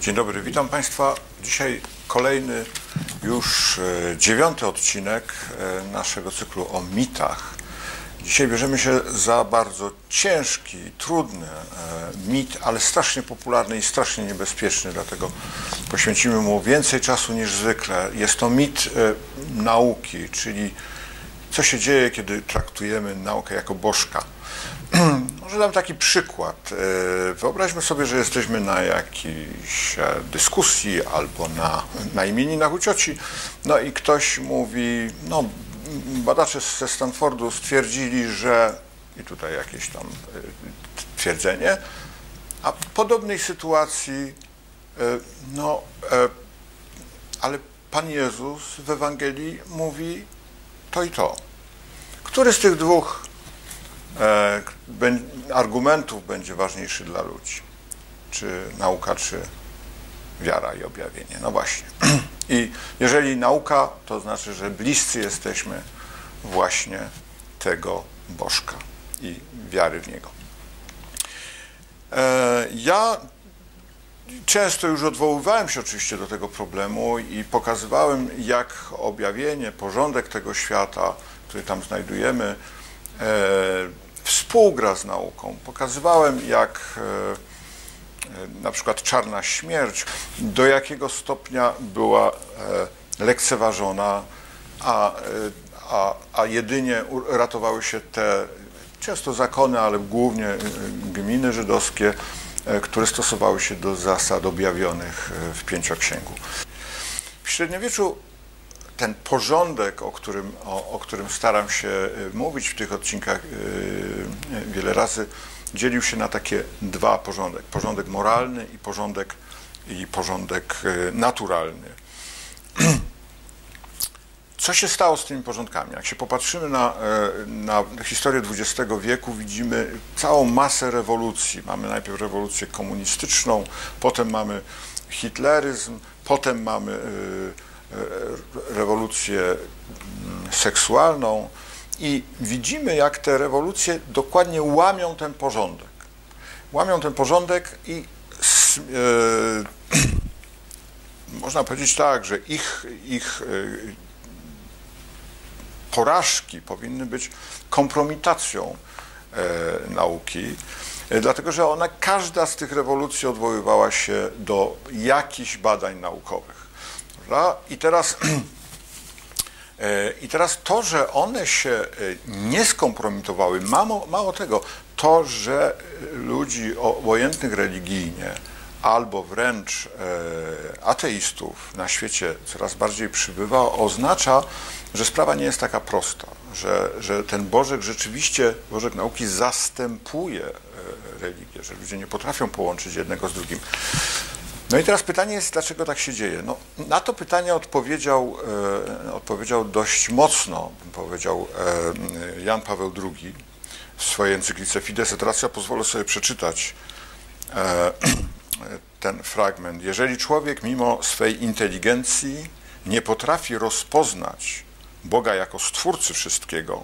Dzień dobry, witam Państwa. Dzisiaj kolejny, już 9. odcinek naszego cyklu o mitach. Dzisiaj bierzemy się za bardzo ciężki, trudny mit, ale strasznie popularny i strasznie niebezpieczny, dlatego poświęcimy mu więcej czasu niż zwykle. Jest to mit nauki, czyli co się dzieje, kiedy traktujemy naukę jako bożka. Może dam taki przykład. Wyobraźmy sobie, że jesteśmy na jakiejś dyskusji albo na imieninach u cioci, no i ktoś mówi, no badacze ze Stanfordu stwierdzili, że, i tutaj jakieś tam twierdzenie, a w podobnej sytuacji, no, ale Pan Jezus w Ewangelii mówi to i to. Który z tych dwóch argumentów będzie ważniejszy dla ludzi? Czy nauka, czy wiara i objawienie? No właśnie. I jeżeli nauka, to znaczy, że bliscy jesteśmy właśnie tego bożka i wiary w niego. Ja często już odwoływałem się oczywiście do tego problemu i pokazywałem, jak objawienie, porządek tego świata, który tam znajdujemy, współgra z nauką. Pokazywałem, jak na przykład czarna śmierć, do jakiego stopnia była lekceważona, a jedynie ratowały się te często zakony, ale głównie gminy żydowskie, które stosowały się do zasad objawionych w Pięcioksięgu. W średniowieczu ten porządek, o którym staram się mówić w tych odcinkach wiele razy, dzielił się na takie dwa porządki. Porządek moralny i porządek naturalny. Co się stało z tymi porządkami? Jak się popatrzymy na historię XX wieku, widzimy całą masę rewolucji. Mamy najpierw rewolucję komunistyczną, potem mamy hitleryzm, potem mamy rewolucję seksualną i widzimy, jak te rewolucje dokładnie łamią ten porządek. Łamią ten porządek i można powiedzieć tak, że ich porażki powinny być kompromitacją nauki, dlatego że ona, każda z tych rewolucji odwoływała się do jakichś badań naukowych. I teraz to, że one się nie skompromitowały, mało tego, to, że ludzi obojętnych religijnie albo wręcz ateistów na świecie coraz bardziej przybywa, oznacza, że sprawa nie jest taka prosta, że ten bożek rzeczywiście, bożek nauki zastępuje religię, że ludzie nie potrafią połączyć jednego z drugim. No i teraz pytanie jest, dlaczego tak się dzieje? No, na to pytanie odpowiedział dość mocno, bym powiedział, Jan Paweł II w swojej encyklice Fides et Ratio. Pozwolę sobie przeczytać ten fragment. Jeżeli człowiek mimo swej inteligencji nie potrafi rozpoznać Boga jako stwórcy wszystkiego,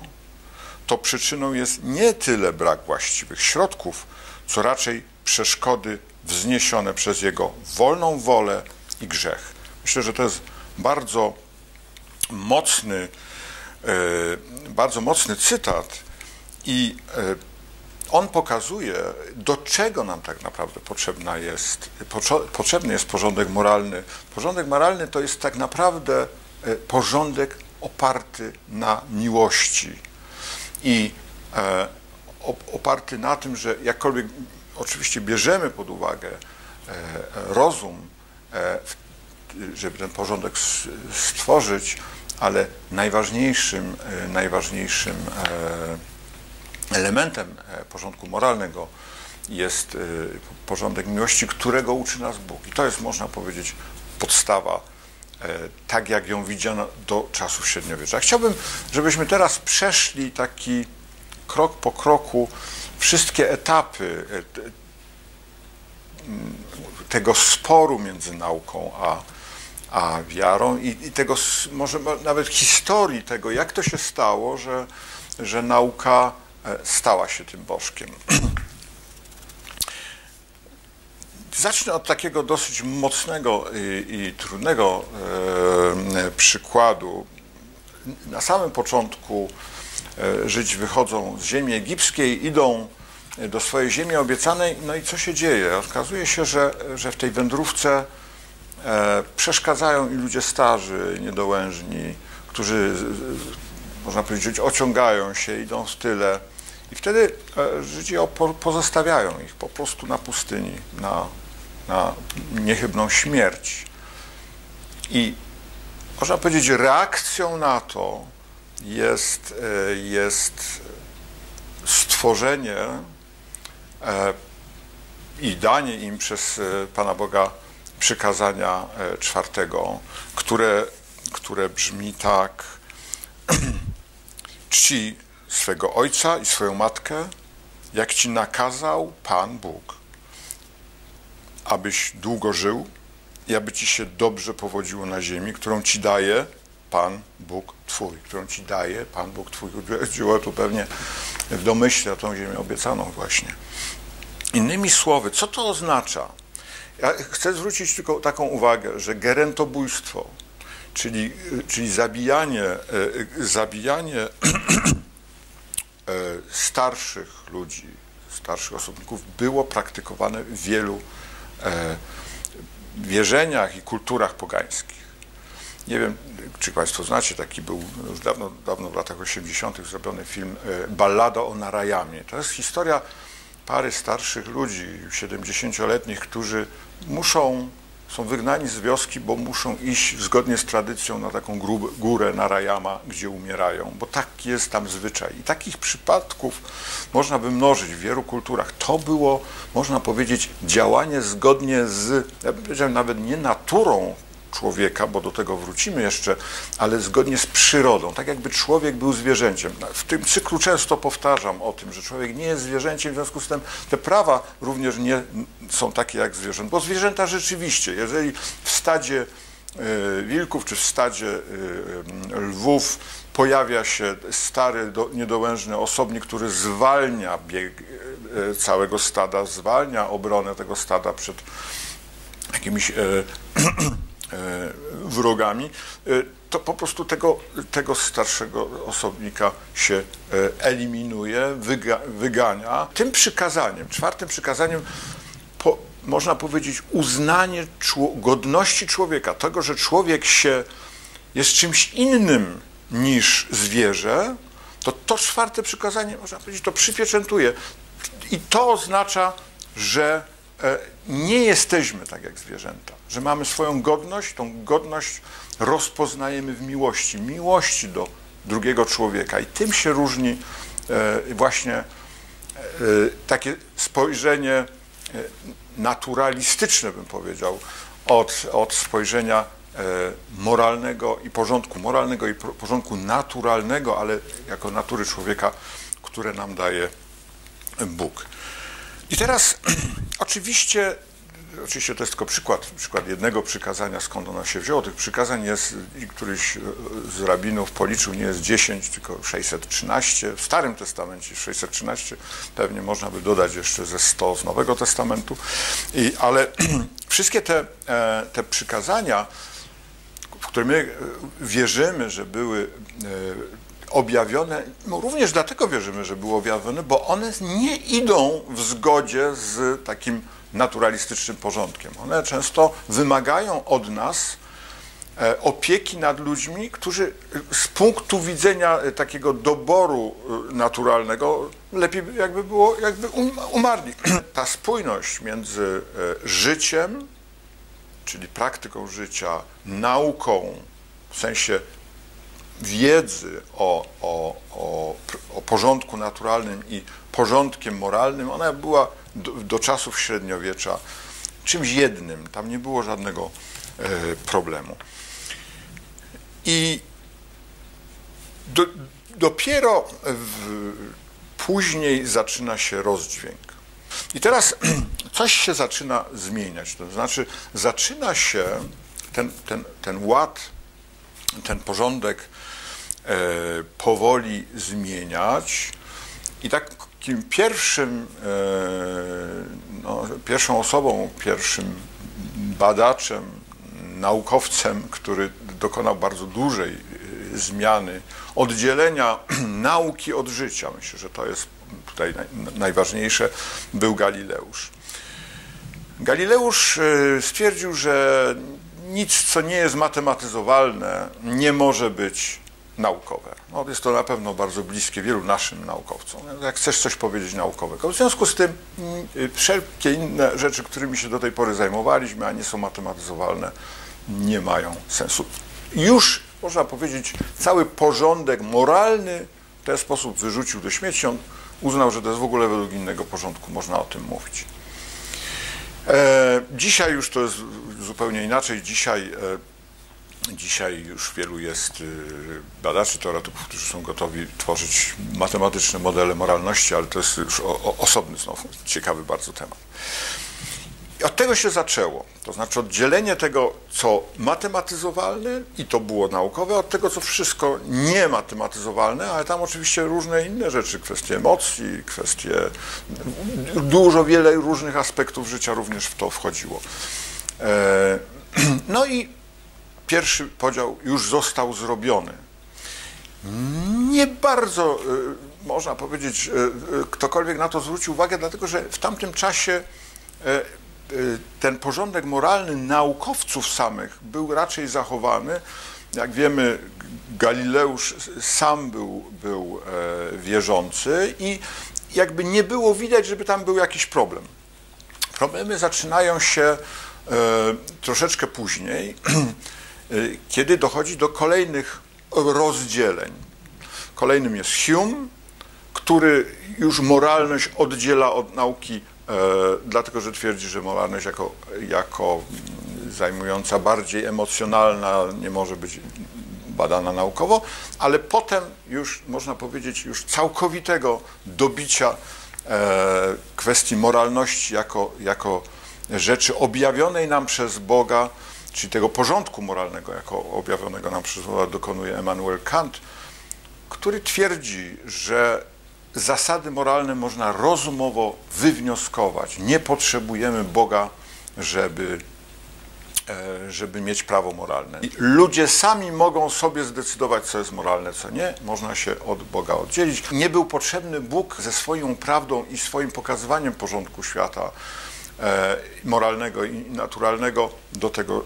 to przyczyną jest nie tyle brak właściwych środków, co raczej przeszkody wzniesione przez jego wolną wolę i grzech. Myślę, że to jest bardzo mocny cytat i on pokazuje, do czego nam tak naprawdę potrzebny jest porządek moralny. Porządek moralny to jest tak naprawdę porządek oparty na miłości i oparty na tym, że jakkolwiek oczywiście bierzemy pod uwagę rozum, żeby ten porządek stworzyć, ale najważniejszym elementem porządku moralnego jest porządek miłości, którego uczy nas Bóg. I to jest, można powiedzieć, podstawa, tak jak ją widziano do czasów średniowiecza. Chciałbym, żebyśmy teraz przeszli taki krok po kroku wszystkie etapy tego sporu między nauką a wiarą i tego, może nawet historii tego, jak to się stało, że nauka stała się tym bożkiem. Zacznę od takiego dosyć mocnego i trudnego przykładu. Na samym początku Żydzi wychodzą z ziemi egipskiej, idą do swojej ziemi obiecanej, no i co się dzieje? Okazuje się, że w tej wędrówce przeszkadzają i ludzie starzy, niedołężni, którzy, można powiedzieć, ociągają się, idą w tyle. I wtedy Żydzi pozostawiają ich po prostu na pustyni, na niechybną śmierć. I można powiedzieć, reakcją na to jest stworzenie i danie im przez Pana Boga przykazania czwartego, które brzmi tak: czci swego ojca i swoją matkę, jak ci nakazał Pan Bóg, abyś długo żył i aby ci się dobrze powodziło na ziemi, którą ci daje Pan Bóg Twój, Chodziło tu pewnie w domyśle o tą ziemię obiecaną właśnie. Innymi słowy, co to oznacza? Ja chcę zwrócić tylko taką uwagę, że gerentobójstwo, czyli zabijanie starszych ludzi, starszych osobników, było praktykowane w wielu wierzeniach i kulturach pogańskich. Nie wiem, czy Państwo znacie, taki był już dawno w latach 80. zrobiony film Ballada o Narajamie. To jest historia pary starszych ludzi, 70-letnich, którzy są wygnani z wioski, bo muszą iść zgodnie z tradycją na taką górę Narajama, gdzie umierają, bo taki jest tam zwyczaj. I takich przypadków można by mnożyć w wielu kulturach. To było, można powiedzieć, działanie zgodnie z, ja bym powiedział, nawet nie naturą człowieka, bo do tego wrócimy jeszcze, ale zgodnie z przyrodą, tak jakby człowiek był zwierzęciem. W tym cyklu często powtarzam o tym, że człowiek nie jest zwierzęciem, w związku z tym te prawa również nie są takie jak zwierzęt, bo zwierzęta rzeczywiście, jeżeli w stadzie wilków czy w stadzie lwów pojawia się stary, niedołężny osobnik, który zwalnia bieg całego stada, zwalnia obronę tego stada przed jakimiś wrogami, to po prostu tego starszego osobnika się eliminuje, wygania. Tym przykazaniem, czwartym przykazaniem, można powiedzieć, uznanie godności człowieka, tego, że człowiek jest czymś innym niż zwierzę, to czwarte przykazanie, można powiedzieć, to przypieczętuje. I to oznacza, że nie jesteśmy tak jak zwierzęta, że mamy swoją godność, tą godność rozpoznajemy w miłości do drugiego człowieka i tym się różni właśnie takie spojrzenie naturalistyczne, bym powiedział, od spojrzenia moralnego i porządku moralnego i porządku naturalnego, ale jako natury człowieka, które nam daje Bóg. I teraz oczywiście to jest tylko przykład jednego przykazania, skąd ono się wzięło. Tych przykazań jest, i któryś z rabinów policzył, nie jest 10, tylko 613. W Starym Testamencie 613, pewnie można by dodać jeszcze ze 100 z Nowego Testamentu. Ale wszystkie te przykazania, w które my wierzymy, że były objawione, no również dlatego wierzymy, że były objawione, bo one nie idą w zgodzie z takim naturalistycznym porządkiem. One często wymagają od nas opieki nad ludźmi, którzy z punktu widzenia takiego doboru naturalnego lepiej jakby było, jakby umarli. Ta spójność między życiem, czyli praktyką życia, nauką, w sensie wiedzy o porządku naturalnym i porządkiem moralnym, ona była do czasów średniowiecza czymś jednym. Tam nie było żadnego problemu. I dopiero później zaczyna się rozdźwięk. I teraz coś się zaczyna zmieniać. To znaczy zaczyna się ten ład, ten porządek powoli zmieniać i takim pierwszym pierwszą osobą, pierwszym badaczem, naukowcem, który dokonał bardzo dużej zmiany, oddzielenia nauki od życia. Myślę, że to jest tutaj najważniejsze, był Galileusz. Galileusz stwierdził, że nic, co nie jest matematyzowalne, nie może być naukowe. No, jest to na pewno bardzo bliskie wielu naszym naukowcom. Jak chcesz coś powiedzieć naukowego. W związku z tym wszelkie inne rzeczy, którymi się do tej pory zajmowaliśmy, a nie są matematyzowalne, nie mają sensu. Już, można powiedzieć, cały porządek moralny w ten sposób wyrzucił do śmieci. On uznał, że to jest w ogóle według innego porządku, można o tym mówić. Dzisiaj już to jest zupełnie inaczej. Dzisiaj już wielu jest badaczy, teoretyków, którzy są gotowi tworzyć matematyczne modele moralności, ale to jest już osobny, znowu ciekawy bardzo temat. I od tego się zaczęło, to znaczy oddzielenie tego, co matematyzowalne i to było naukowe, od tego, co wszystko niematymatyzowalne, ale tam oczywiście różne inne rzeczy, kwestie emocji, kwestie, wiele różnych aspektów życia również w to wchodziło. No i pierwszy podział już został zrobiony. Nie bardzo, można powiedzieć, ktokolwiek na to zwrócił uwagę, dlatego że w tamtym czasie ten porządek moralny naukowców samych był raczej zachowany. Jak wiemy, Galileusz sam był wierzący i jakby nie było widać, żeby tam był jakiś problem. Problemy zaczynają się troszeczkę później, kiedy dochodzi do kolejnych rozdzieleń. Kolejnym jest Hume, który już moralność oddziela od nauki, dlatego że twierdzi, że moralność jako zajmująca bardziej emocjonalna nie może być badana naukowo, ale potem już można powiedzieć już całkowitego dobicia kwestii moralności jako rzeczy objawionej nam przez Boga, czyli tego porządku moralnego jako objawionego nam przez Boga dokonuje Immanuel Kant, który twierdzi, że zasady moralne można rozumowo wywnioskować. Nie potrzebujemy Boga, żeby mieć prawo moralne. I ludzie sami mogą sobie zdecydować, co jest moralne, co nie. Można się od Boga oddzielić. Nie był potrzebny Bóg ze swoją prawdą i swoim pokazywaniem porządku świata moralnego i naturalnego do tego,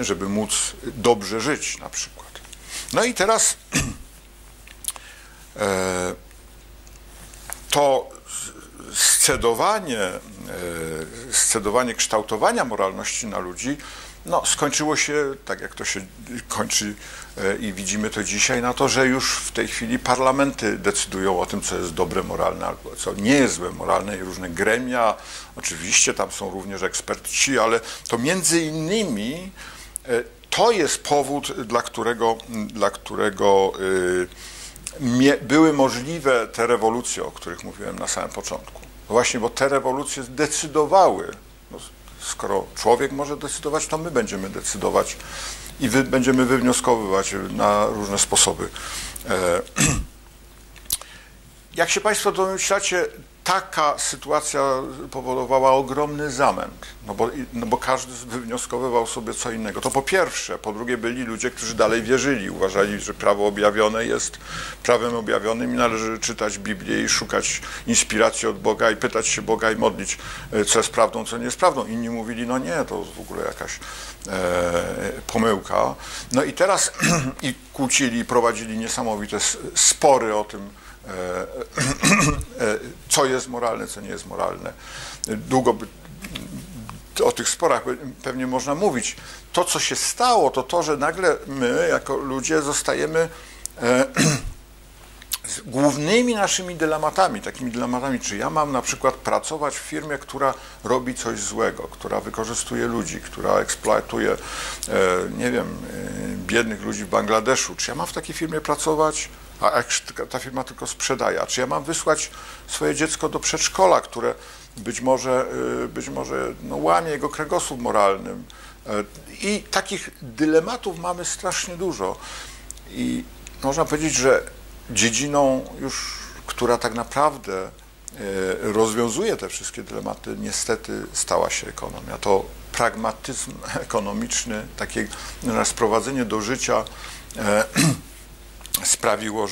żeby móc dobrze żyć na przykład. No i teraz to scedowanie kształtowania moralności na ludzi skończyło się, tak jak to się kończy i widzimy to dzisiaj, na to, że już w tej chwili parlamenty decydują o tym, co jest dobre moralne albo co nie jest złe moralne i różne gremia, oczywiście tam są również eksperci, ale to między innymi to jest powód, dla którego były możliwe te rewolucje, o których mówiłem na samym początku. Właśnie, bo te rewolucje decydowały. Skoro człowiek może decydować, to my będziemy decydować i będziemy wywnioskowywać na różne sposoby. Jak się Państwo domyślacie, taka sytuacja powodowała ogromny zamęt, bo każdy wywnioskowywał sobie co innego. To po pierwsze, po drugie byli ludzie, którzy dalej wierzyli, uważali, że prawo objawione jest prawem objawionym i należy czytać Biblię i szukać inspiracji od Boga i pytać się Boga i modlić, co jest prawdą, co nie jest prawdą. Inni mówili, no nie, to jest w ogóle jakaś pomyłka. No i teraz i kłócili i prowadzili niesamowite spory o tym, co jest moralne, co nie jest moralne. Długo o tych sporach pewnie można mówić. To, co się stało, to to, że nagle my, jako ludzie, zostajemy z głównymi naszymi dylematami, takimi dylematami, czy ja mam na przykład pracować w firmie, która robi coś złego, która wykorzystuje ludzi, która eksploatuje, nie wiem, biednych ludzi w Bangladeszu. Czy ja mam w takiej firmie pracować? A ta firma tylko sprzedaje. A czy ja mam wysłać swoje dziecko do przedszkola, które być może łamie jego kręgosłup moralnym? I takich dylematów mamy strasznie dużo. I można powiedzieć, że dziedziną już, która tak naprawdę rozwiązuje te wszystkie dylematy, niestety stała się ekonomia. To pragmatyzm ekonomiczny, takie sprowadzenie do życia sprawiło,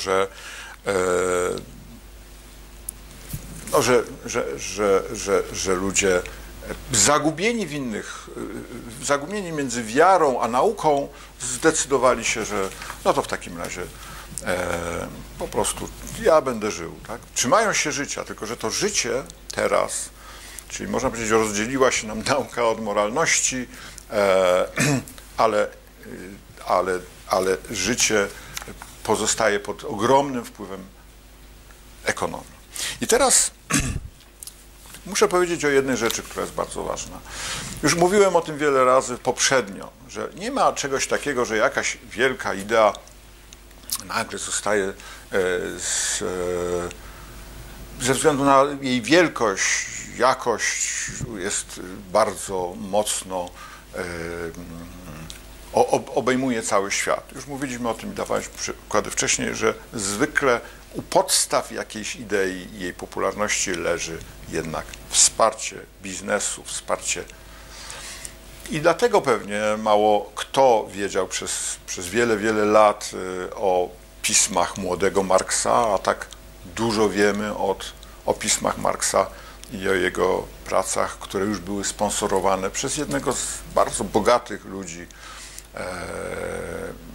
że ludzie zagubieni między wiarą a nauką zdecydowali się, że no to w takim razie po prostu ja będę żył, tak? Trzymają się życia, tylko że to życie teraz, czyli można powiedzieć, rozdzieliła się nam nauka od moralności, ale życie pozostaje pod ogromnym wpływem ekonomii. I teraz muszę powiedzieć o jednej rzeczy, która jest bardzo ważna. Już mówiłem o tym wiele razy poprzednio, że nie ma czegoś takiego, że jakaś wielka idea nagle zostaje ze względu na jej wielkość, jakość jest bardzo mocno, obejmuje cały świat. Już mówiliśmy o tym i dawaliśmy przykłady wcześniej, że zwykle u podstaw jakiejś idei i jej popularności leży jednak wsparcie biznesu, wsparcie. I dlatego pewnie mało kto wiedział przez wiele, wiele lat o pismach młodego Marksa, a tak dużo wiemy o pismach Marksa i o jego pracach, które już były sponsorowane przez jednego z bardzo bogatych ludzi,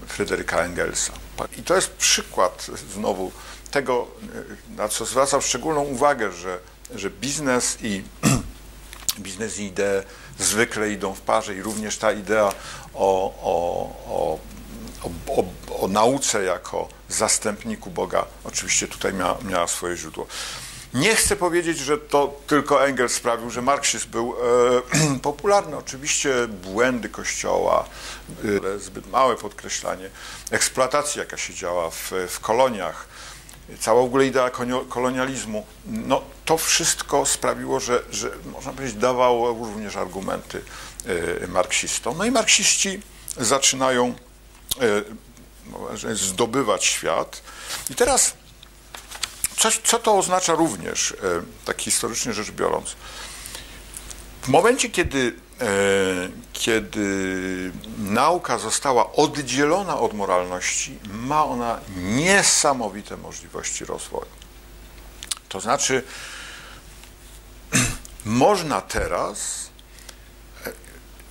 Fryderyka Engelsa. I to jest przykład znowu tego, na co zwracam szczególną uwagę, że biznes i idee zwykle idą w parze i również ta idea o nauce jako zastępniku Boga oczywiście tutaj miała swoje źródło. Nie chcę powiedzieć, że to tylko Engels sprawił, że marksizm był popularny. Oczywiście błędy Kościoła, zbyt małe podkreślanie, eksploatacja, jaka się działa w koloniach, cała w ogóle idea kolonializmu, no to wszystko sprawiło, że można powiedzieć, dawało również argumenty marksistom. No i marksiści zaczynają zdobywać świat. I teraz co to oznacza również, tak historycznie rzecz biorąc? W momencie, kiedy nauka została oddzielona od moralności, ma ona niesamowite możliwości rozwoju. To znaczy, można teraz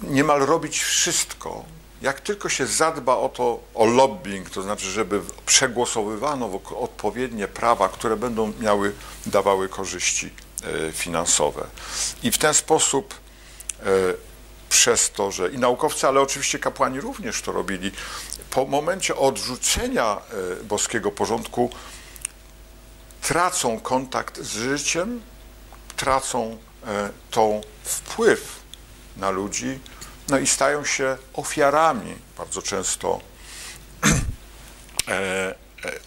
niemal robić wszystko, jak tylko się zadba o to, o lobbying, to znaczy, żeby przegłosowywano odpowiednie prawa, które będą dawały korzyści finansowe. I w ten sposób przez to, że i naukowcy, ale oczywiście kapłani również to robili, po momencie odrzucenia boskiego porządku tracą kontakt z życiem, tracą tą wpływ na ludzi, no i stają się ofiarami, bardzo często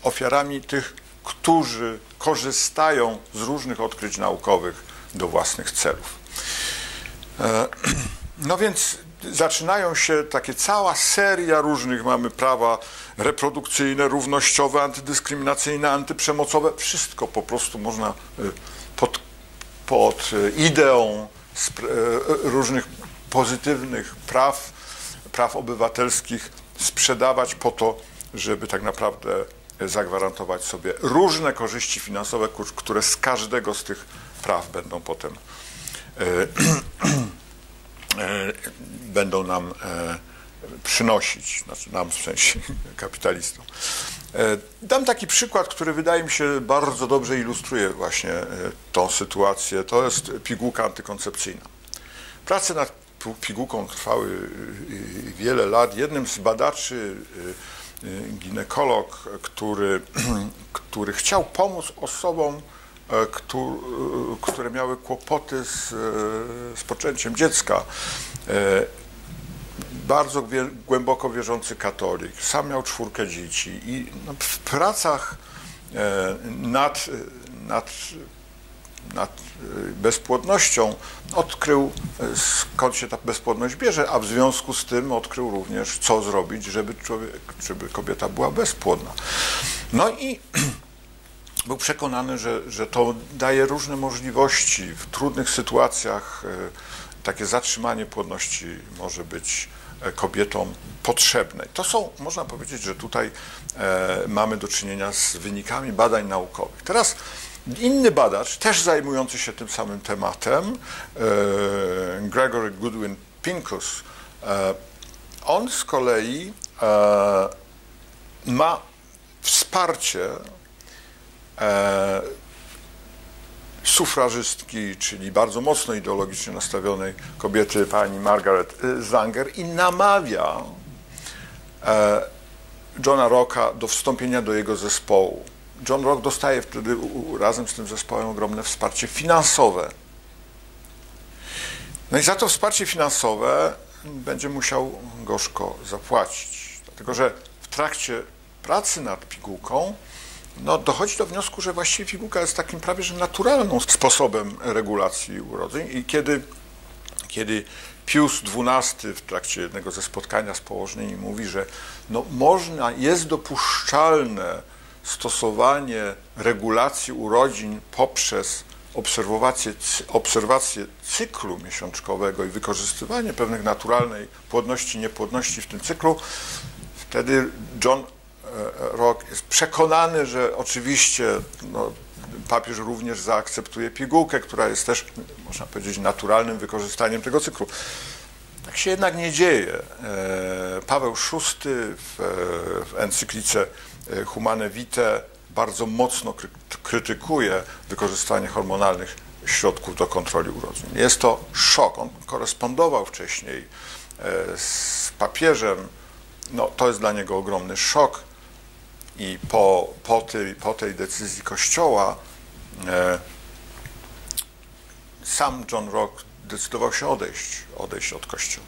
ofiarami tych, którzy korzystają z różnych odkryć naukowych do własnych celów. No więc zaczynają się cała seria różnych, mamy prawa reprodukcyjne, równościowe, antydyskryminacyjne, antyprzemocowe, wszystko po prostu można pod ideą różnych pozytywnych praw obywatelskich sprzedawać po to, żeby tak naprawdę zagwarantować sobie różne korzyści finansowe, które z każdego z tych praw będą potem będą nam przynosić, znaczy nam w sensie kapitalistom. Dam taki przykład, który wydaje mi się bardzo dobrze ilustruje właśnie tą sytuację. To jest pigułka antykoncepcyjna. Prace nad pigułką trwały wiele lat. Jednym z badaczy, ginekolog, który chciał pomóc osobom, które miały kłopoty z poczęciem dziecka. Bardzo głęboko wierzący katolik, sam miał 4 dzieci i w pracach nad bezpłodnością odkrył, skąd się ta bezpłodność bierze, a w związku z tym odkrył również, co zrobić, żeby kobieta była bezpłodna. No i był przekonany, że to daje różne możliwości w trudnych sytuacjach. Takie zatrzymanie płodności może być kobietom potrzebne. To są, można powiedzieć, że tutaj mamy do czynienia z wynikami badań naukowych. Teraz inny badacz, też zajmujący się tym samym tematem, Gregory Goodwin Pinkus, on z kolei ma wsparcie sufrażystki, czyli bardzo mocno ideologicznie nastawionej kobiety, pani Margaret Sanger, i namawia Johna Rocka do wstąpienia do jego zespołu. John Rock dostaje wtedy razem z tym zespołem ogromne wsparcie finansowe. No i za to wsparcie finansowe będzie musiał gorzko zapłacić, dlatego że w trakcie pracy nad pigułką no, dochodzi do wniosku, że właściwie pigułka jest takim prawie że naturalnym sposobem regulacji urodzeń i kiedy Pius XII w trakcie jednego ze spotkania z położnymi mówi, że no, można, jest dopuszczalne stosowanie regulacji urodzin poprzez obserwację cyklu miesiączkowego i wykorzystywanie pewnych naturalnej płodności, niepłodności w tym cyklu, wtedy John Rock jest przekonany, że oczywiście no, papież również zaakceptuje pigułkę, która jest też, można powiedzieć, naturalnym wykorzystaniem tego cyklu. Tak się jednak nie dzieje. Paweł VI w encyklice Humanae Vitae bardzo mocno krytykuje wykorzystanie hormonalnych środków do kontroli urodzeń. Jest to szok. On korespondował wcześniej z papieżem. No, to jest dla niego ogromny szok i po tej decyzji Kościoła sam John Rock decydował się odejść od Kościoła.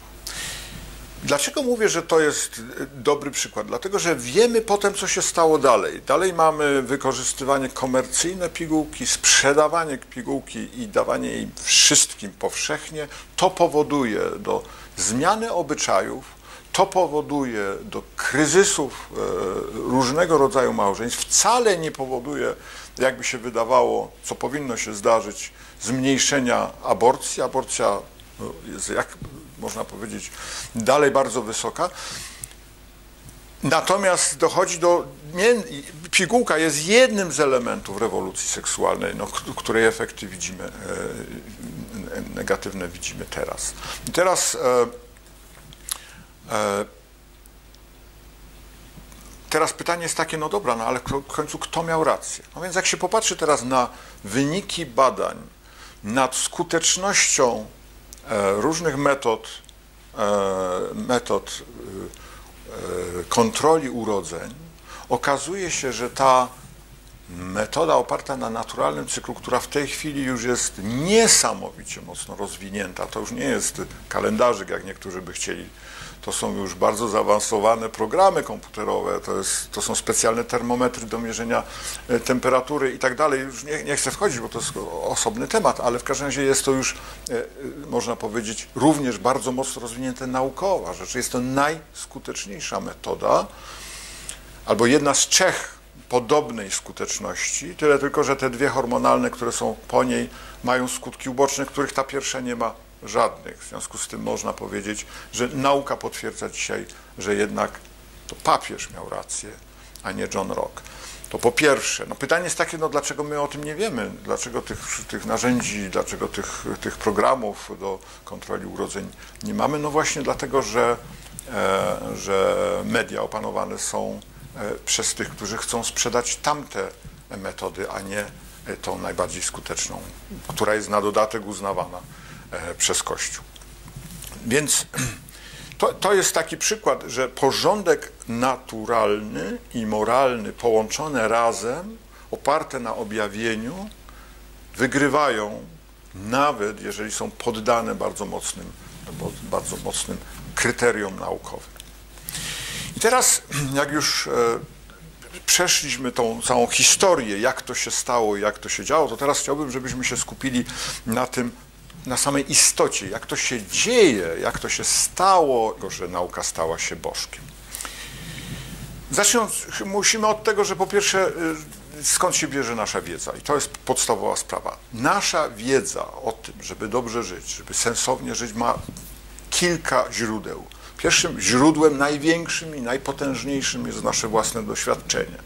Dlaczego mówię, że to jest dobry przykład? Dlatego, że wiemy potem, co się stało dalej. Dalej mamy wykorzystywanie komercyjne pigułki, sprzedawanie pigułki i dawanie jej wszystkim powszechnie. To powoduje do zmiany obyczajów, to powoduje do kryzysów różnego rodzaju małżeństw. Wcale nie powoduje, jakby się wydawało, co powinno się zdarzyć, zmniejszenia aborcji. Aborcja jest, jak można powiedzieć, dalej bardzo wysoka. Natomiast dochodzi do... Pigułka jest jednym z elementów rewolucji seksualnej, no, której efekty widzimy, negatywne widzimy teraz. I teraz... Teraz pytanie jest takie, no dobra, no ale w końcu kto miał rację? No więc jak się popatrzy teraz na wyniki badań nad skutecznością różnych metod kontroli urodzeń, okazuje się, że ta metoda oparta na naturalnym cyklu, która w tej chwili już jest niesamowicie mocno rozwinięta, to już nie jest kalendarzyk, jak niektórzy by chcieli. To są już bardzo zaawansowane programy komputerowe, to są specjalne termometry do mierzenia temperatury i tak dalej. Już nie chcę wchodzić, bo to jest osobny temat, ale w każdym razie jest to już, można powiedzieć, również bardzo mocno rozwinięte naukowa rzecz. Jest to najskuteczniejsza metoda, albo jedna z trzech podobnej skuteczności, tyle tylko, że te dwie hormonalne, które są po niej, mają skutki uboczne, których ta pierwsza nie ma żadnych. W związku z tym można powiedzieć, że nauka potwierdza dzisiaj, że jednak to papież miał rację, a nie John Rock. To po pierwsze. No pytanie jest takie, no dlaczego my o tym nie wiemy? Dlaczego tych narzędzi, dlaczego tych programów do kontroli urodzeń nie mamy? No właśnie dlatego, że media opanowane są przez tych, którzy chcą sprzedać tamte metody, a nie tą najbardziej skuteczną, która jest na dodatek uznawana przez Kościół. Więc to jest taki przykład, że porządek naturalny i moralny połączone razem, oparte na objawieniu, wygrywają, nawet jeżeli są poddane bardzo mocnym kryterium naukowym. I teraz, jak już przeszliśmy tą całą historię, jak to się stało i jak to się działo, to teraz chciałbym, żebyśmy się skupili na tym, na samej istocie, jak to się dzieje, jak to się stało, że nauka stała się bożkiem. Zacznijmy, musimy od tego, że po pierwsze skąd się bierze nasza wiedza? I to jest podstawowa sprawa. Nasza wiedza o tym, żeby dobrze żyć, żeby sensownie żyć, ma kilka źródeł. Pierwszym źródłem, największym i najpotężniejszym jest nasze własne doświadczenie.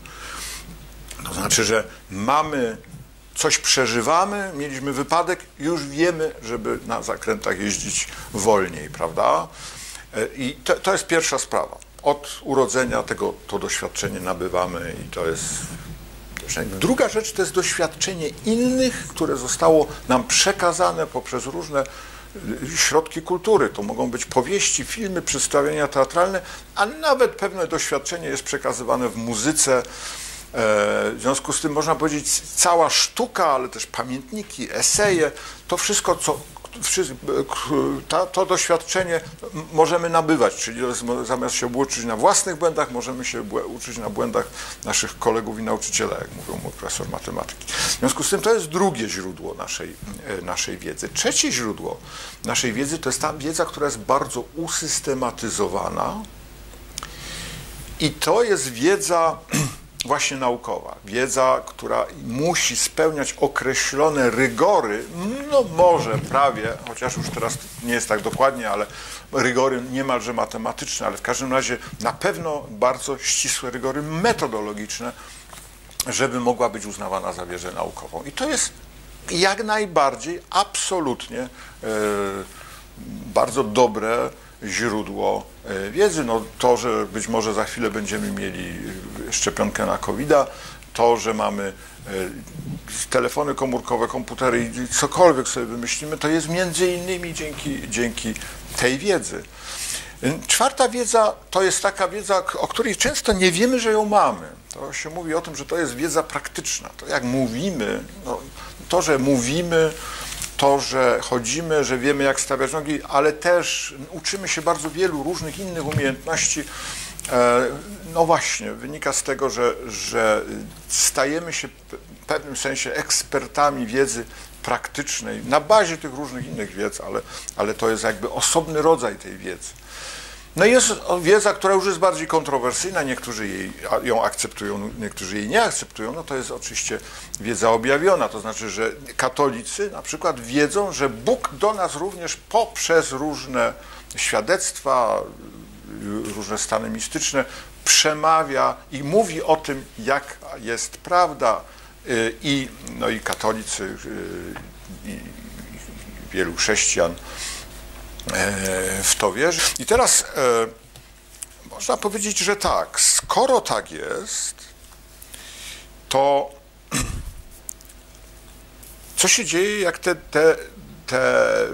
To znaczy, że mamy coś, przeżywamy, mieliśmy wypadek, już wiemy, żeby na zakrętach jeździć wolniej, prawda? I to jest pierwsza sprawa. Od urodzenia to doświadczenie nabywamy i to jest... Druga rzecz to jest doświadczenie innych, które zostało nam przekazane poprzez różne środki kultury. To mogą być powieści, filmy, przedstawienia teatralne, a nawet pewne doświadczenie jest przekazywane w muzyce. W związku z tym można powiedzieć, cała sztuka, ale też pamiętniki, eseje, to wszystko, to doświadczenie możemy nabywać, czyli zamiast się uczyć na własnych błędach, możemy się uczyć na błędach naszych kolegów i nauczyciela, jak mówił mój profesor matematyki. W związku z tym to jest drugie źródło naszej wiedzy. Trzecie źródło naszej wiedzy to jest ta wiedza, która jest bardzo usystematyzowana i to jest wiedza właśnie naukowa, wiedza, która musi spełniać określone rygory, no może prawie, chociaż już teraz nie jest tak dokładnie, ale rygory niemalże matematyczne, ale w każdym razie na pewno bardzo ścisłe rygory metodologiczne, żeby mogła być uznawana za wiedzę naukową. I to jest jak najbardziej absolutnie bardzo dobre źródło wiedzy. No to, że być może za chwilę będziemy mieli szczepionkę na COVID-a, to, że mamy telefony komórkowe, komputery i cokolwiek sobie wymyślimy, to jest między innymi dzięki tej wiedzy. Czwarta wiedza to jest taka wiedza, o której często nie wiemy, że ją mamy. To się mówi o tym, że to jest wiedza praktyczna. To jak mówimy, no, to, że mówimy, to, że chodzimy, że wiemy, jak stawiać nogi, ale też uczymy się bardzo wielu różnych innych umiejętności. No właśnie, wynika z tego, że stajemy się w pewnym sensie ekspertami wiedzy praktycznej na bazie tych różnych innych wiedz, ale to jest jakby osobny rodzaj tej wiedzy. No i jest wiedza, która już jest bardziej kontrowersyjna, niektórzy ją akceptują, niektórzy jej nie akceptują, no to jest oczywiście wiedza objawiona, to znaczy, że katolicy na przykład wiedzą, że Bóg do nas również poprzez różne świadectwa, różne stany mistyczne przemawia i mówi o tym, jak jest prawda i, no i katolicy i wielu chrześcijan w to wierzy. I teraz można powiedzieć, że tak, skoro tak jest, to co się dzieje, jak te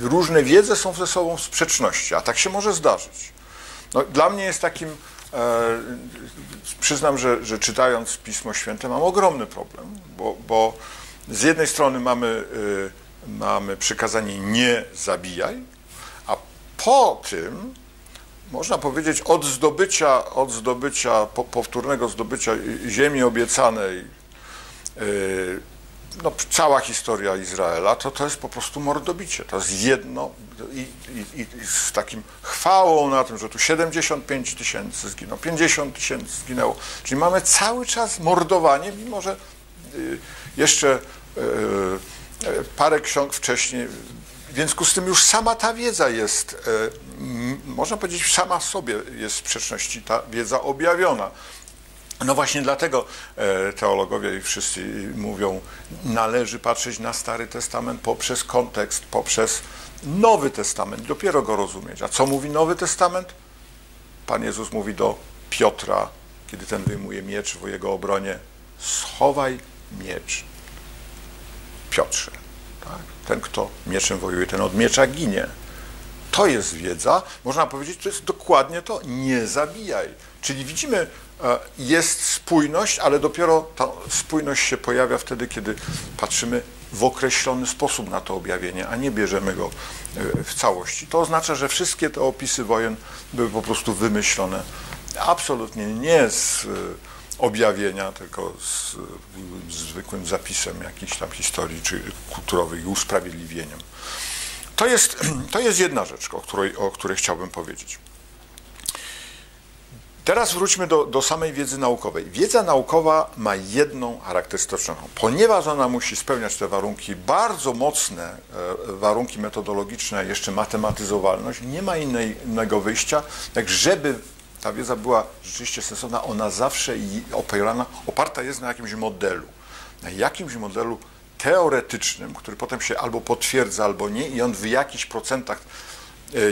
różne wiedze są ze sobą w sprzeczności, a tak się może zdarzyć. No, dla mnie jest takim, przyznam, że czytając Pismo Święte mam ogromny problem, bo z jednej strony mamy przykazanie nie zabijaj, po tym, można powiedzieć, powtórnego zdobycia ziemi obiecanej, no, cała historia Izraela, to jest po prostu mordobicie. To jest jedno i z takim chwałą na tym, że tu 75 tysięcy zginęło, 50 tysięcy zginęło. Czyli mamy cały czas mordowanie, mimo że jeszcze parę ksiąg wcześniej. W związku z tym już sama ta wiedza jest, można powiedzieć, sama w sobie jest w sprzeczności, ta wiedza objawiona. No właśnie dlatego teologowie i wszyscy mówią, należy patrzeć na Stary Testament poprzez kontekst, poprzez Nowy Testament, dopiero go rozumieć. A co mówi Nowy Testament? Pan Jezus mówi do Piotra, kiedy ten wyjmuje miecz w jego obronie, schowaj miecz, Piotrze. Tak? Ten, kto mieczem wojuje, ten od miecza ginie. To jest wiedza, można powiedzieć, to jest dokładnie to, nie zabijaj. Czyli widzimy, jest spójność, ale dopiero ta spójność się pojawia wtedy, kiedy patrzymy w określony sposób na to objawienie, a nie bierzemy go w całości. To oznacza, że wszystkie te opisy wojen były po prostu wymyślone absolutnie nie z objawienia, tylko z zwykłym zapisem jakichś tam historii czy kulturowych i usprawiedliwieniem. To jest jedna rzecz, o której chciałbym powiedzieć. Teraz wróćmy do samej wiedzy naukowej. Wiedza naukowa ma jedną charakterystyczną cechę. Ponieważ ona musi spełniać te warunki, bardzo mocne warunki metodologiczne, jeszcze matematyzowalność, nie ma innego wyjścia, jak żeby ta wiedza była rzeczywiście sensowna, ona zawsze oparta jest na jakimś modelu. Na jakimś modelu teoretycznym, który potem się albo potwierdza, albo nie i on w jakichś procentach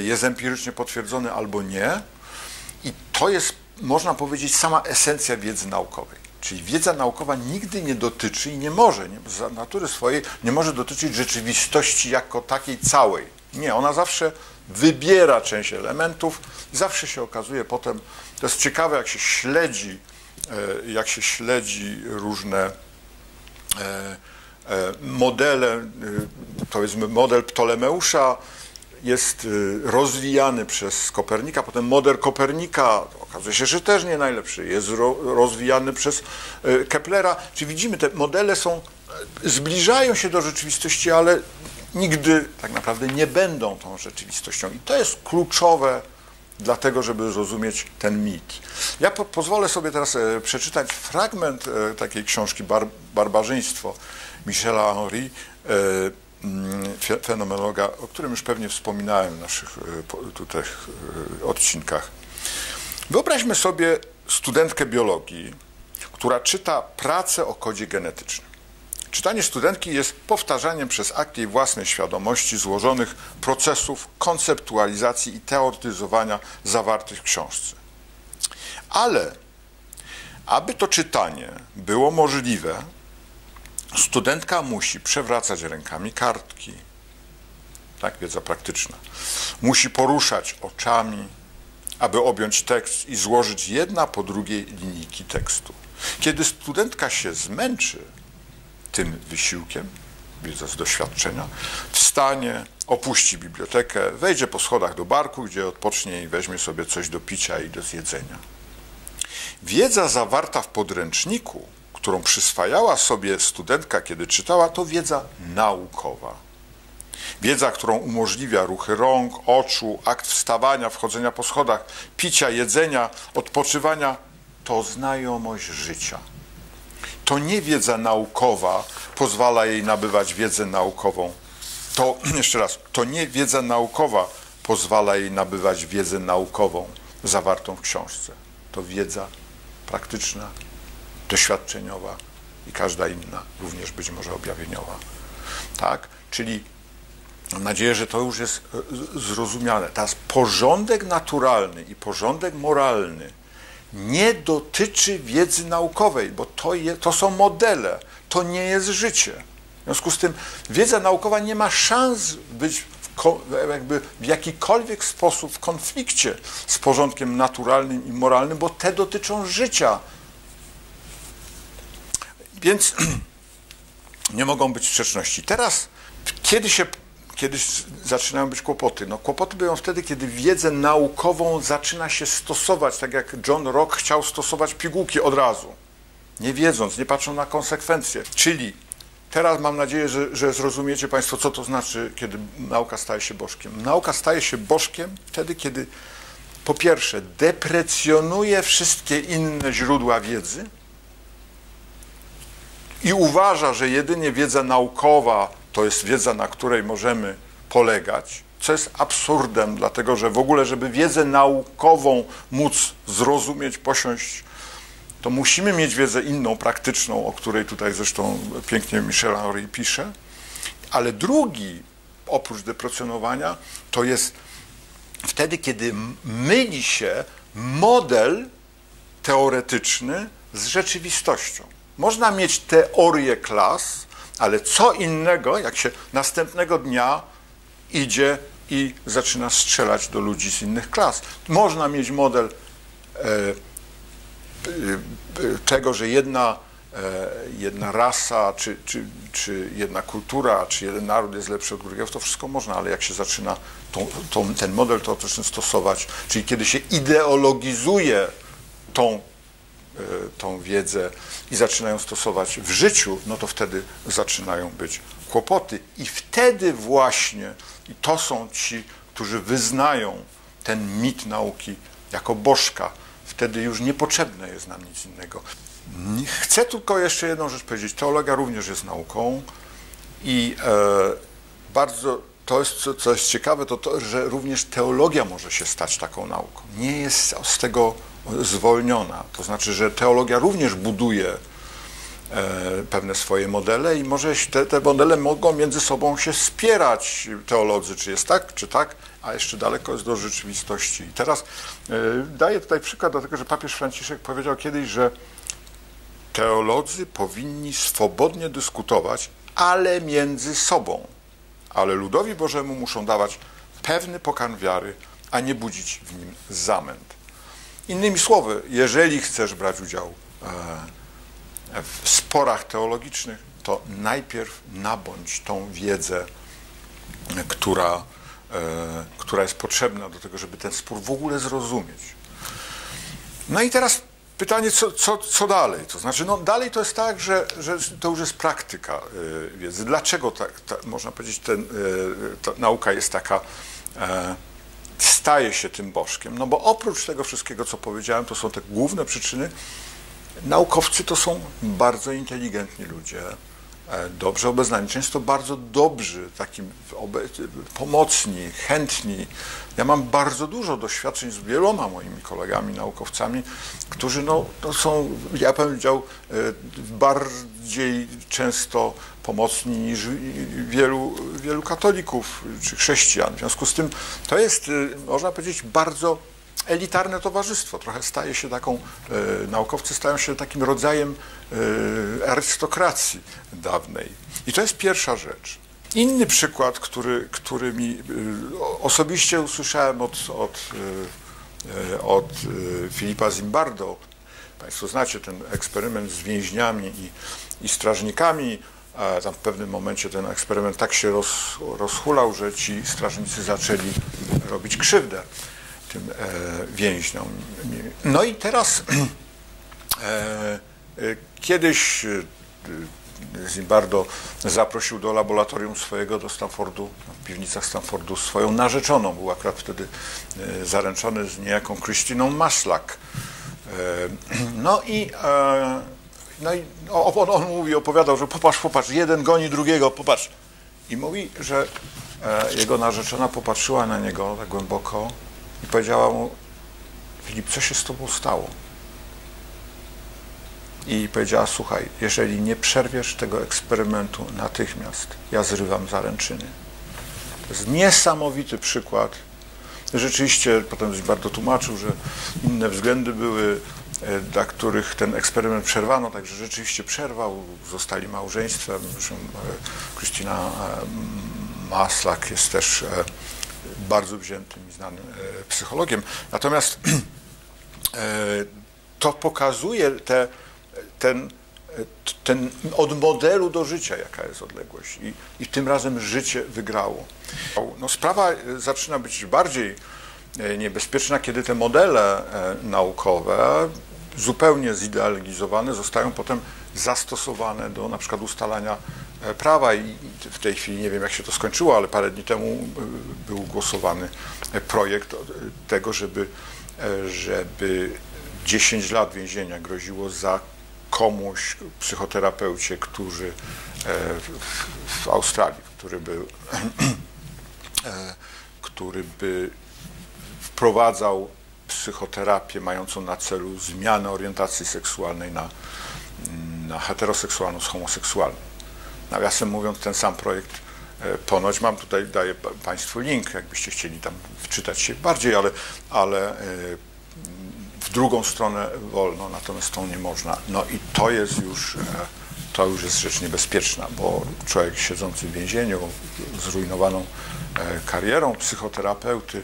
jest empirycznie potwierdzony, albo nie. I to jest, można powiedzieć, sama esencja wiedzy naukowej. Czyli wiedza naukowa nigdy nie dotyczy i nie może, z natury swojej, nie może dotyczyć rzeczywistości jako takiej całej. Nie, ona zawsze wybiera część elementów i zawsze się okazuje potem, to jest ciekawe, jak się śledzi różne modele, to jest model Ptolemeusza, jest rozwijany przez Kopernika, potem model Kopernika, okazuje się, że też nie najlepszy, jest rozwijany przez Keplera. Czyli widzimy, te modele zbliżają się do rzeczywistości, ale nigdy tak naprawdę nie będą tą rzeczywistością. I to jest kluczowe dlatego, żeby zrozumieć ten mit. Ja pozwolę sobie teraz przeczytać fragment takiej książki Barbarzyństwo Michela Henry, fenomenologa, o którym już pewnie wspominałem w naszych tutaj odcinkach. Wyobraźmy sobie studentkę biologii, która czyta pracę o kodzie genetycznym. Czytanie studentki jest powtarzaniem przez akt jej własnej świadomości złożonych procesów konceptualizacji i teoretyzowania zawartych w książce. Ale aby to czytanie było możliwe, studentka musi przewracać rękami kartki, tak, wiedza praktyczna. Musi poruszać oczami, aby objąć tekst i złożyć jedna po drugiej linijki tekstu. Kiedy studentka się zmęczy tym wysiłkiem, wiedza z doświadczenia, wstanie, opuści bibliotekę, wejdzie po schodach do barku, gdzie odpocznie i weźmie sobie coś do picia i do zjedzenia. Wiedza zawarta w podręczniku, którą przyswajała sobie studentka, kiedy czytała, to wiedza naukowa. Wiedza, którą umożliwia ruchy rąk, oczu, akt wstawania, wchodzenia po schodach, picia, jedzenia, odpoczywania, to znajomość życia. To nie wiedza naukowa pozwala jej nabywać wiedzę naukową. To, jeszcze raz, to nie wiedza naukowa pozwala jej nabywać wiedzę naukową zawartą w książce. To wiedza praktyczna, doświadczeniowa i każda inna, również być może objawieniowa. Tak? Czyli mam nadzieję, że to już jest zrozumiane. Teraz porządek naturalny i porządek moralny nie dotyczy wiedzy naukowej, bo to są modele, to nie jest życie. W związku z tym wiedza naukowa nie ma szans być w jakikolwiek sposób w konflikcie z porządkiem naturalnym i moralnym, bo te dotyczą życia. Więc nie mogą być sprzeczności. Teraz, kiedy zaczynają być kłopoty? No, kłopoty były wtedy, kiedy wiedzę naukową zaczyna się stosować, tak jak John Rock chciał stosować pigułki od razu, nie wiedząc, nie patrząc na konsekwencje. Czyli teraz mam nadzieję, że zrozumiecie Państwo, co to znaczy, kiedy nauka staje się bożkiem. Nauka staje się bożkiem wtedy, kiedy po pierwsze deprecjonuje wszystkie inne źródła wiedzy, i uważa, że jedynie wiedza naukowa to jest wiedza, na której możemy polegać, co jest absurdem, dlatego że w ogóle, żeby wiedzę naukową móc zrozumieć, posiąść, to musimy mieć wiedzę inną, praktyczną, o której tutaj zresztą pięknie Michel Henry pisze. Ale drugi, oprócz deprecjonowania, to jest wtedy, kiedy myli się model teoretyczny z rzeczywistością. Można mieć teorię klas, ale co innego, jak się następnego dnia idzie i zaczyna strzelać do ludzi z innych klas. Można mieć model tego, że jedna rasa, czy jedna kultura, czy jeden naród jest lepszy od drugiego, to wszystko można, ale jak się zaczyna ten model teoretyczny stosować, czyli kiedy się ideologizuje tą wiedzę i zaczynają stosować w życiu, no to wtedy zaczynają być kłopoty. I wtedy właśnie to są ci, którzy wyznają ten mit nauki jako bożka. wtedy już niepotrzebne jest nam nic innego. Chcę tylko jeszcze jedną rzecz powiedzieć. Teologia również jest nauką i bardzo... To jest, co jest ciekawe, to to, że również teologia może się stać taką nauką. Nie jest z tego zwolniona. To znaczy, że teologia również buduje pewne swoje modele i może te modele mogą między sobą się spierać, teolodzy, czy jest tak, czy tak, a jeszcze daleko jest do rzeczywistości. I teraz daję tutaj przykład dlatego, że papież Franciszek powiedział kiedyś, że teolodzy powinni swobodnie dyskutować, ale między sobą. Ale ludowi Bożemu muszą dawać pewny pokarm wiary, a nie budzić w nim zamęt. Innymi słowy, jeżeli chcesz brać udział w sporach teologicznych, to najpierw nabądź tą wiedzę, która jest potrzebna do tego, żeby ten spór w ogóle zrozumieć. No i teraz pytanie, co dalej? To znaczy, no dalej to jest tak, że to już jest praktyka wiedzy. Dlaczego, można powiedzieć, ta nauka jest taka, staje się tym bożkiem? No bo oprócz tego wszystkiego, co powiedziałem, to są te główne przyczyny. Naukowcy to są bardzo inteligentni ludzie, dobrze obeznani, często bardzo dobrzy, taki pomocni, chętni. Ja mam bardzo dużo doświadczeń z wieloma moimi kolegami naukowcami, którzy no są, ja bym powiedział, bardziej często pomocni niż wielu katolików czy chrześcijan. W związku z tym to jest, można powiedzieć, bardzo elitarne towarzystwo. Trochę staje się taką, naukowcy stają się takim rodzajem arystokracji dawnej. I to jest pierwsza rzecz. Inny przykład, który mi osobiście usłyszałem od Filipa Zimbardo. Państwo znacie ten eksperyment z więźniami i strażnikami. Tam w pewnym momencie ten eksperyment tak się rozhulał, że ci strażnicy zaczęli robić krzywdę tym więźniom. No i teraz kiedyś Zimbardo zaprosił do laboratorium swojego do Stanfordu, w piwnicach Stanfordu, swoją narzeczoną. Był akurat wtedy zaręczony z niejaką Krystyną Maslak. No i on mówi, opowiadał, że popatrz, jeden goni drugiego, popatrz. I mówi, że jego narzeczona popatrzyła na niego tak głęboko i powiedziała mu: Filip, co się z tobą stało? I powiedziała: słuchaj, jeżeli nie przerwiesz tego eksperymentu natychmiast, ja zrywam zaręczyny. To jest niesamowity przykład. Rzeczywiście potem Zimbardo tłumaczył, że inne względy były, dla których ten eksperyment przerwano, także rzeczywiście przerwał, zostali małżeństwem. Zresztą Krystyna Maslak jest też bardzo wziętym i znanym psychologiem. Natomiast to pokazuje ten od modelu do życia, jaka jest odległość. I tym razem życie wygrało. No, sprawa zaczyna być bardziej niebezpieczna, kiedy te modele naukowe, zupełnie zideologizowane, zostają potem zastosowane do na przykład ustalania prawa i w tej chwili nie wiem, jak się to skończyło, ale parę dni temu był głosowany projekt tego, żeby 10 lat więzienia groziło za komuś psychoterapeucie, który w Australii, który by wprowadzał psychoterapię mającą na celu zmianę orientacji seksualnej na heteroseksualną z homoseksualną. Nawiasem mówiąc, ten sam projekt ponoć, mam tutaj, daję Państwu link, jakbyście chcieli tam wczytać się bardziej, ale w drugą stronę wolno, natomiast tą nie można. No i to już jest rzecz niebezpieczna, bo człowiek siedzący w więzieniu, zrujnowaną karierą psychoterapeuty,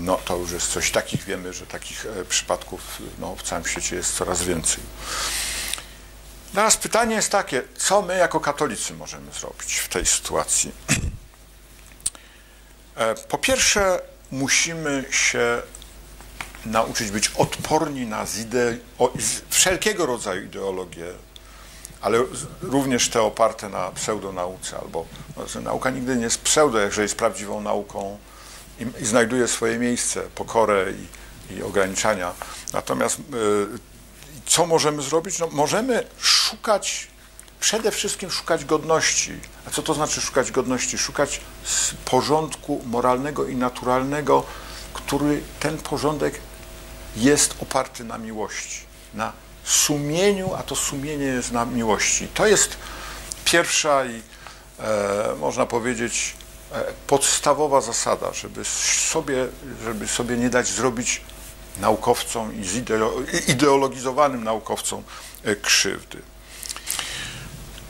no to już jest coś, wiemy, że takich przypadków w całym świecie jest coraz więcej. Teraz pytanie jest takie, co my jako katolicy możemy zrobić w tej sytuacji? Po pierwsze, musimy się nauczyć być odporni na wszelkiego rodzaju ideologie, ale również te oparte na pseudonauce, albo nauka nigdy nie jest pseudo, jeżeli jest prawdziwą nauką i znajduje swoje miejsce, pokorę i ograniczania. Natomiast co możemy zrobić? No, możemy szukać, przede wszystkim szukać godności. A co to znaczy szukać godności? Szukać porządku moralnego i naturalnego, który ten porządek jest oparty na miłości, na sumieniu, a to sumienie jest na miłości. To jest pierwsza i można powiedzieć podstawowa zasada, żeby sobie nie dać zrobić naukowcom i ideologizowanym naukowcom krzywdy.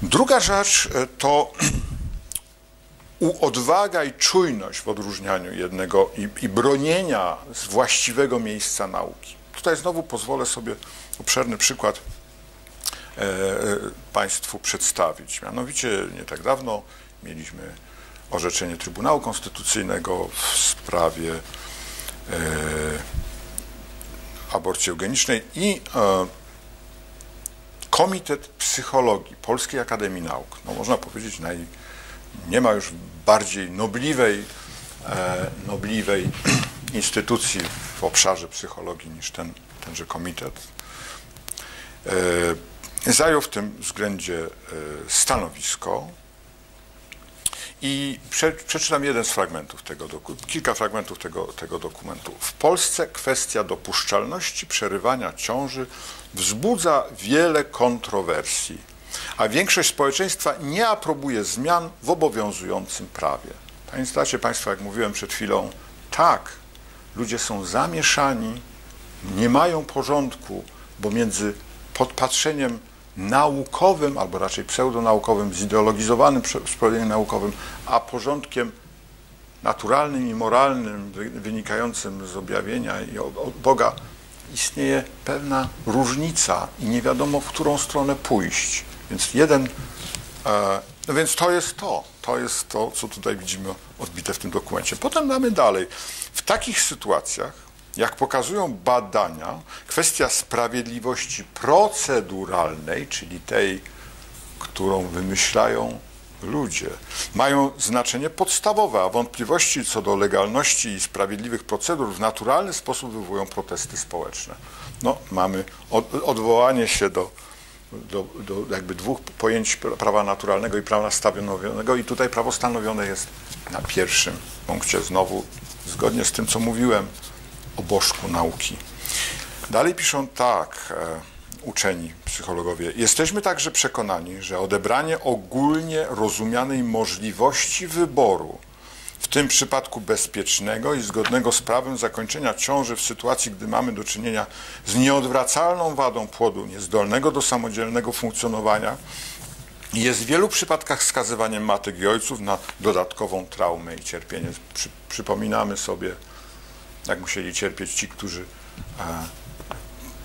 Druga rzecz to odwaga i czujność w odróżnianiu jednego i bronienia z właściwego miejsca nauki. Tutaj znowu pozwolę sobie obszerny przykład Państwu przedstawić. Mianowicie nie tak dawno mieliśmy orzeczenie Trybunału Konstytucyjnego w sprawie aborcji eugenicznej i Komitet Psychologii Polskiej Akademii Nauk, no można powiedzieć, nie ma już bardziej nobliwej instytucji w obszarze psychologii niż tenże komitet. Zajął w tym względzie stanowisko i przeczytam jeden z fragmentów tego dokumentu, kilka fragmentów tego dokumentu. W Polsce kwestia dopuszczalności przerywania ciąży wzbudza wiele kontrowersji, a większość społeczeństwa nie aprobuje zmian w obowiązującym prawie. Pamiętacie Państwo, jak mówiłem przed chwilą, tak, ludzie są zamieszani, nie mają porządku, bo między podpatrzeniem naukowym, albo raczej pseudonaukowym, zideologizowanym spojrzeniem naukowym, a porządkiem naturalnym i moralnym wynikającym z objawienia i od Boga istnieje pewna różnica i nie wiadomo, w którą stronę pójść. Więc to jest to, co tutaj widzimy odbite w tym dokumencie. Potem damy dalej. W takich sytuacjach, jak pokazują badania, kwestia sprawiedliwości proceduralnej, czyli tej, którą wymyślają ludzie, mają znaczenie podstawowe, a wątpliwości co do legalności i sprawiedliwych procedur w naturalny sposób wywołują protesty społeczne. No, mamy odwołanie się do jakby dwóch pojęć prawa naturalnego i prawa stanowionego i tutaj prawo stanowione jest na pierwszym punkcie, znowu zgodnie z tym, co mówiłem o bożku nauki. Dalej piszą tak uczeni psychologowie. Jesteśmy także przekonani, że odebranie ogólnie rozumianej możliwości wyboru, w tym przypadku bezpiecznego i zgodnego z prawem zakończenia ciąży w sytuacji, gdy mamy do czynienia z nieodwracalną wadą płodu niezdolnego do samodzielnego funkcjonowania, jest w wielu przypadkach skazywaniem matek i ojców na dodatkową traumę i cierpienie. Przypominamy sobie, jak musieli cierpieć ci,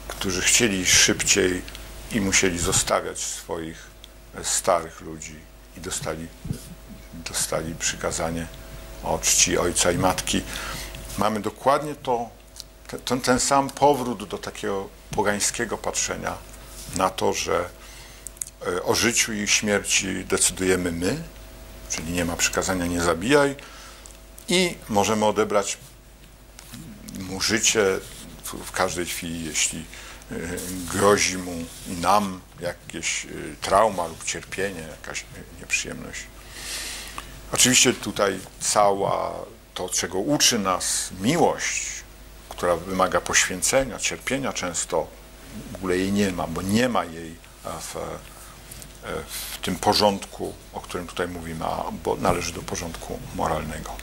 którzy chcieli szybciej i musieli zostawiać swoich starych ludzi i dostali przykazanie o czci ojca i matki. Mamy dokładnie ten sam powrót do takiego pogańskiego patrzenia na to, że o życiu i śmierci decydujemy my, czyli nie ma przykazania nie zabijaj i możemy odebrać mu życie w każdej chwili, jeśli grozi mu i nam jakieś trauma lub cierpienie, jakaś nieprzyjemność. Oczywiście tutaj cała to, czego uczy nas miłość, która wymaga poświęcenia, cierpienia często, w ogóle jej nie ma, bo nie ma jej w tym porządku, o którym tutaj mówimy, bo należy do porządku moralnego.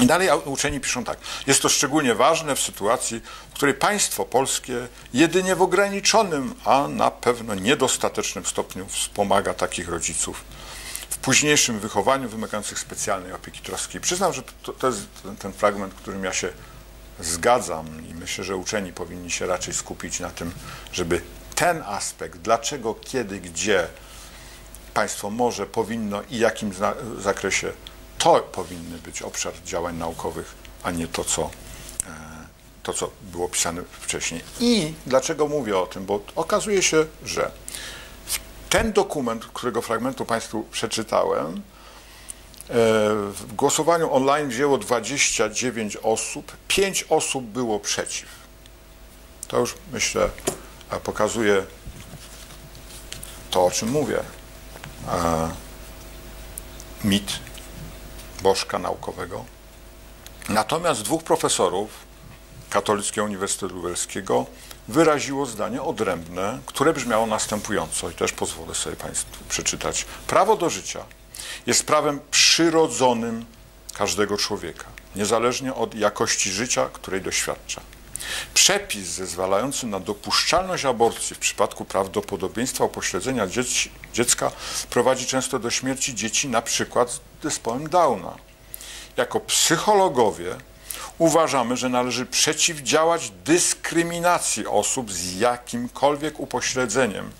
I dalej uczeni piszą tak. Jest to szczególnie ważne w sytuacji, w której państwo polskie jedynie w ograniczonym, a na pewno niedostatecznym stopniu wspomaga takich rodziców w późniejszym wychowaniu wymagających specjalnej opieki troski. Przyznam, że to jest ten fragment, którym ja się zgadzam i myślę, że uczeni powinni się raczej skupić na tym, żeby ten aspekt, dlaczego, kiedy, gdzie państwo może, powinno i jakim zakresie, to powinny być obszar działań naukowych, a nie to, co było pisane wcześniej. I dlaczego mówię o tym? Bo okazuje się, że ten dokument, którego fragmentu Państwu przeczytałem, W głosowaniu online wzięło 29 osób, 5 osób było przeciw. To już, myślę, pokazuje to, o czym mówię. Mit bożka naukowego. Natomiast dwóch profesorów Katolickiego Uniwersytetu Lubelskiego wyraziło zdanie odrębne, które brzmiało następująco, i też pozwolę sobie Państwu przeczytać. Prawo do życia jest prawem przyrodzonym każdego człowieka, niezależnie od jakości życia, której doświadcza. Przepis zezwalający na dopuszczalność aborcji w przypadku prawdopodobieństwa upośledzenia dziecka prowadzi często do śmierci dzieci, na przykład z zespołem Downa. Jako psychologowie uważamy, że należy przeciwdziałać dyskryminacji osób z jakimkolwiek upośledzeniem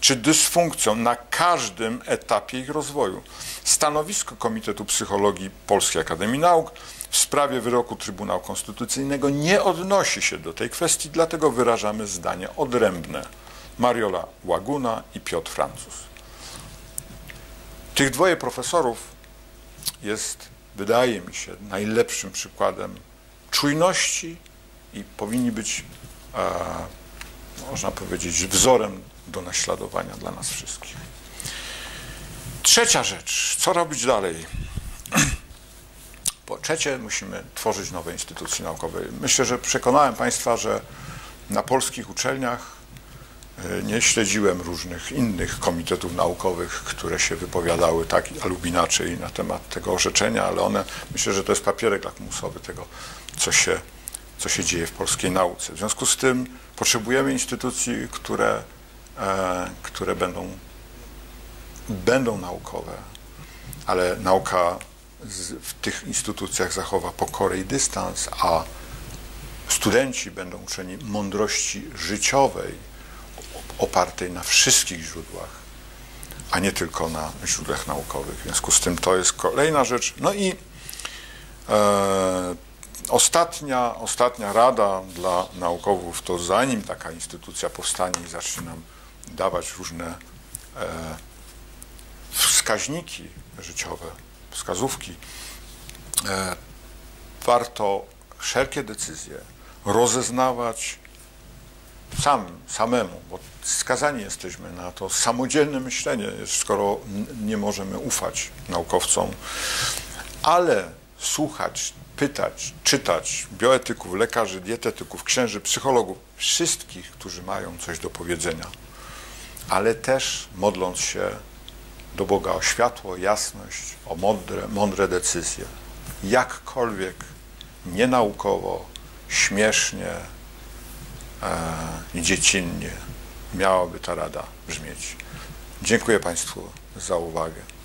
czy dysfunkcją na każdym etapie ich rozwoju. Stanowisko Komitetu Psychologii Polskiej Akademii Nauk w sprawie wyroku Trybunału Konstytucyjnego nie odnosi się do tej kwestii, dlatego wyrażamy zdanie odrębne. Mariola Łaguna i Piotr Francuz. Tych dwoje profesorów jest, wydaje mi się, najlepszym przykładem czujności i powinni być, można powiedzieć, wzorem do naśladowania dla nas wszystkich. Trzecia rzecz. Co robić dalej? Po trzecie, musimy tworzyć nowe instytucje naukowe. Myślę, że przekonałem Państwa, że na polskich uczelniach nie śledziłem różnych innych komitetów naukowych, które się wypowiadały tak albo inaczej na temat tego orzeczenia, ale one, myślę, że to jest papierek lakmusowy tego, co się dzieje w polskiej nauce. W związku z tym potrzebujemy instytucji, które będą naukowe, ale nauka w tych instytucjach zachowa pokorę i dystans, a studenci będą uczeni mądrości życiowej, opartej na wszystkich źródłach, a nie tylko na źródłach naukowych. W związku z tym to jest kolejna rzecz. No i ostatnia rada dla naukowców to, zanim taka instytucja powstanie i zacznie nam dawać różne wskaźniki życiowe, wskazówki, warto wszelkie decyzje rozeznawać samemu, bo skazani jesteśmy na to samodzielne myślenie, skoro nie możemy ufać naukowcom, ale słuchać, pytać, czytać bioetyków, lekarzy, dietetyków, księży, psychologów, wszystkich, którzy mają coś do powiedzenia, ale też modląc się do Boga o światło, o jasność, o mądre decyzje. Jakkolwiek nienaukowo, śmiesznie i dziecinnie miałaby ta rada brzmieć. Dziękuję Państwu za uwagę.